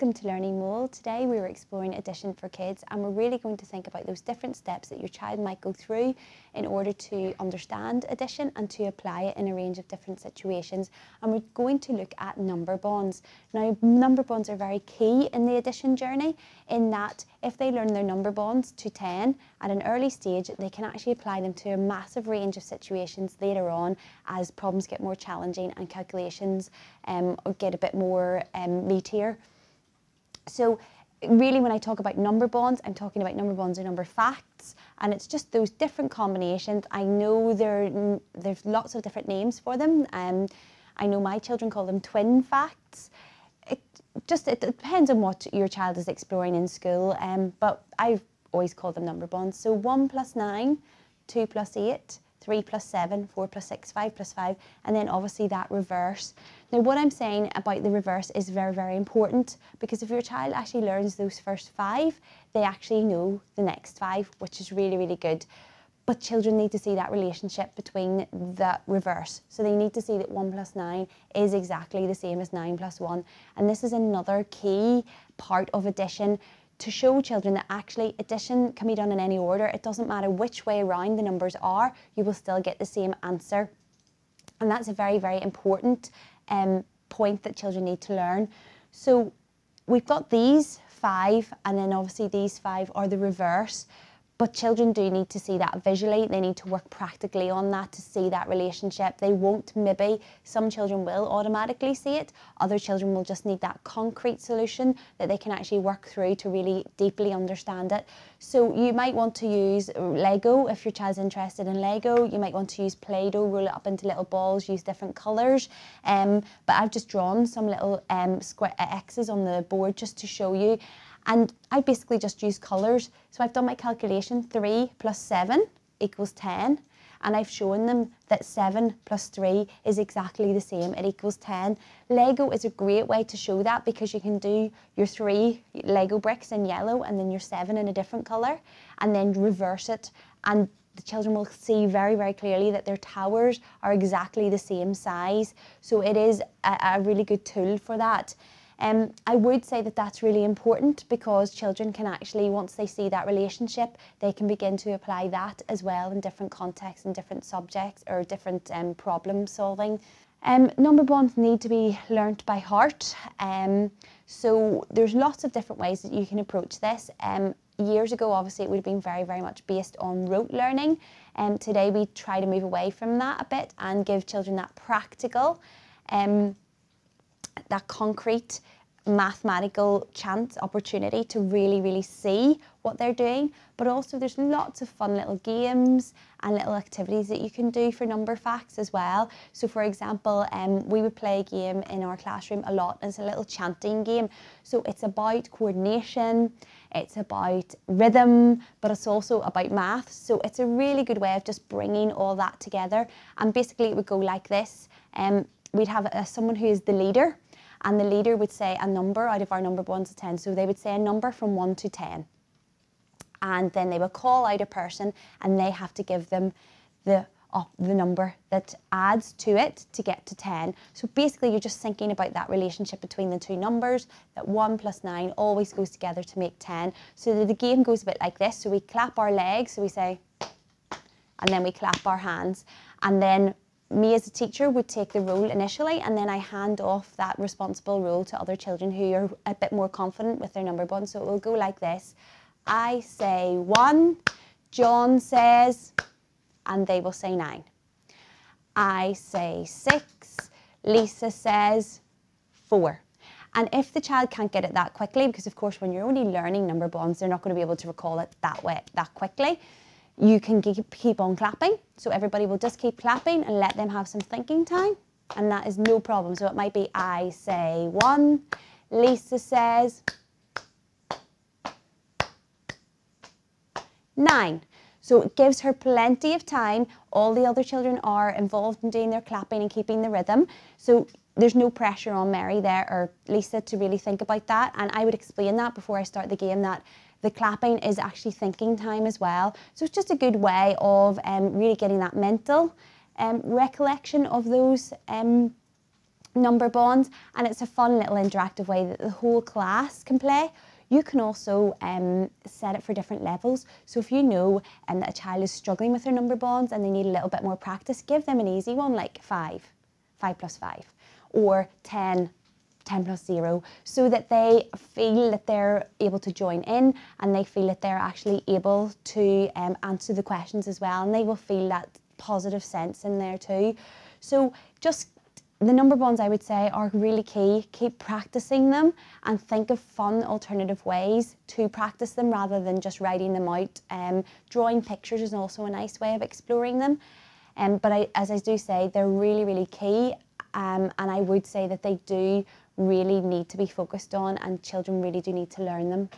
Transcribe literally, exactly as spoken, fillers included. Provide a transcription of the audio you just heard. Welcome to Learning Mole. Today we were exploring addition for kids, and we're really going to think about those different steps that your child might go through in order to understand addition and to apply it in a range of different situations. And we're going to look at number bonds. Now, number bonds are very key in the addition journey in that if they learn their number bonds to ten at an early stage, they can actually apply them to a massive range of situations later on as problems get more challenging and calculations um, get a bit more um, meatier. So really when I talk about number bonds, I'm talking about number bonds or number facts, and it's just those different combinations. I know there, there's lots of different names for them. Um, I know my children call them twin facts. It just it depends on what your child is exploring in school, um, but I've always called them number bonds. So one plus nine, two plus eight, three plus seven, four plus six, five plus five, and then obviously that reverse. Now what I'm saying about the reverse is very, very important, because if your child actually learns those first five, they actually know the next five, which is really, really good. But children need to see that relationship between the reverse. So they need to see that one plus nine is exactly the same as nine plus one. And this is another key part of addition, to show children that actually addition can be done in any order. It doesn't matter which way around the numbers are, you will still get the same answer. And that's a very, very important um, point that children need to learn. So we've got these five, and then obviously these five are the reverse, but children do need to see that visually. They need to work practically on that to see that relationship. They won't, maybe, some children will automatically see it. Other children will just need that concrete solution that they can actually work through to really deeply understand it. So you might want to use Lego if your child's interested in Lego. You might want to use Play-Doh, roll it up into little balls, use different colours. Um, but I've just drawn some little um, square X's on the board just to show you. And I basically just use colours. So I've done my calculation, three plus seven equals ten. And I've shown them that seven plus three is exactly the same, it equals ten. Lego is a great way to show that, because you can do your three Lego bricks in yellow and then your seven in a different colour, and then reverse it. And the children will see very, very clearly that their towers are exactly the same size. So it is a, a really good tool for that. Um, I would say that that's really important, because children can actually, once they see that relationship, they can begin to apply that as well in different contexts and different subjects or different um, problem solving. Um, number bonds need to be learnt by heart, um, so there's lots of different ways that you can approach this. Um, years ago obviously it would have been very, very much based on rote learning, and um, today we try to move away from that a bit and give children that practical, um, that concrete mathematical chance opportunity to really, really see what they're doing. But also there's lots of fun little games and little activities that you can do for number facts as well. So for example, um, we would play a game in our classroom a lot, and it's a little chanting game. So it's about coordination, it's about rhythm, but it's also about math. So it's a really good way of just bringing all that together. And basically it would go like this. Um, we'd have a, someone who is the leader, and the leader would say a number out of our number bonds of ten. So they would say a number from one to ten, and then they would call out a person, and they have to give them the up the number that adds to it to get to ten. So basically you're just thinking about that relationship between the two numbers, that one plus nine always goes together to make ten. So the game goes a bit like this. So we clap our legs, so we say, and then we clap our hands, and then me as a teacher would take the role initially, and then I hand off that responsible role to other children who are a bit more confident with their number bonds. So it will go like this. I say one, John says, and they will say nine. I say six, Lisa says four. And if the child can't get it that quickly, because of course when you're only learning number bonds, they're not going to be able to recall it that way, that quickly. You can keep on clapping, so everybody will just keep clapping and let them have some thinking time, and that is no problem. So it might be, I say one, Lisa says nine. So it gives her plenty of time. All the other children are involved in doing their clapping and keeping the rhythm. So there's no pressure on Mary there or Lisa to really think about that. And I would explain that before I start the game, that the clapping is actually thinking time as well. So it's just a good way of um, really getting that mental um, recollection of those um, number bonds, and it's a fun little interactive way that the whole class can play. You can also um, set it for different levels. So if you know um, that a child is struggling with their number bonds and they need a little bit more practice, give them an easy one like five, five plus five, or ten, ten plus zero, so that they feel that they're able to join in and they feel that they're actually able to um, answer the questions as well, and they will feel that positive sense in there too. So just the number bonds, I would say, are really key. Keep practicing them and think of fun alternative ways to practice them rather than just writing them out. Um, drawing pictures is also a nice way of exploring them. Um, but I, as I do say, they're really, really key. Um, and I would say that they do really need to be focused on, and children really do need to learn them.